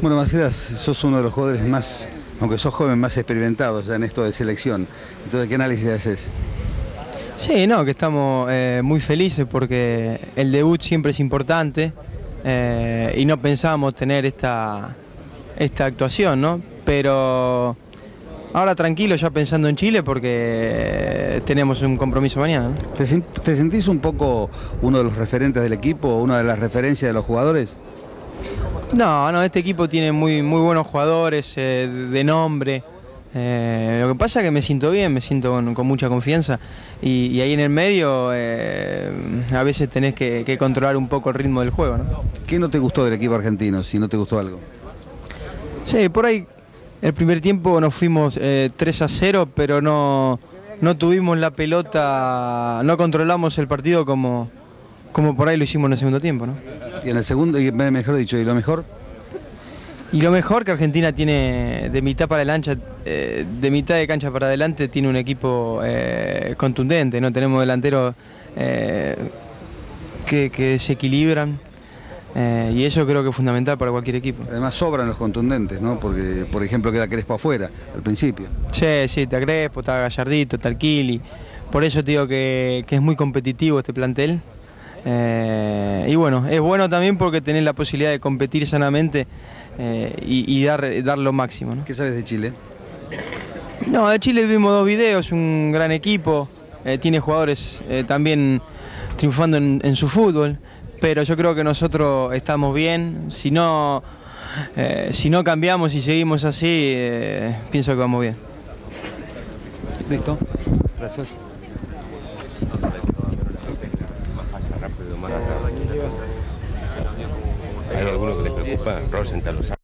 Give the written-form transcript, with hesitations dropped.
Bueno, Bassedas, sos uno de los jugadores más, aunque sos joven, más experimentados ya en esto de selección. Entonces, ¿qué análisis haces? Sí, no, que estamos muy felices porque el debut siempre es importante y no pensamos tener esta actuación, ¿no? Pero ahora tranquilo, ya pensando en Chile, porque tenemos un compromiso mañana, ¿no? ¿Te sentís un poco uno de los referentes del equipo, una de las referencias de los jugadores? No, no, este equipo tiene muy buenos jugadores de nombre. Lo que pasa es que me siento bien, me siento con mucha confianza y ahí en el medio a veces tenés que controlar un poco el ritmo del juego, ¿no? ¿Qué no te gustó del equipo argentino, si no te gustó algo? Sí, por ahí el primer tiempo nos fuimos 3-0, pero no tuvimos la pelota, no controlamos el partido como por ahí lo hicimos en el segundo tiempo, ¿no? Y en el segundo, ¿y lo mejor? Y lo mejor que Argentina tiene de mitad para adelante, para adelante tiene un equipo contundente, ¿no? Tenemos delanteros que desequilibran y eso creo que es fundamental para cualquier equipo. Además sobran los contundentes, ¿no? Porque, por ejemplo, queda Crespo afuera al principio. Sí, sí, está Crespo, está Gallardito, está Alquil, y por eso te digo que es muy competitivo este plantel. Y bueno, es bueno también porque tenés la posibilidad de competir sanamente y dar lo máximo, ¿no? ¿Qué sabes de Chile? No, de Chile vimos 2 videos, un gran equipo, tiene jugadores también triunfando en su fútbol, pero yo creo que nosotros estamos bien, si no cambiamos y seguimos así, pienso que vamos bien. Listo, gracias. Hay algunos que les preocupa, Rosenthal.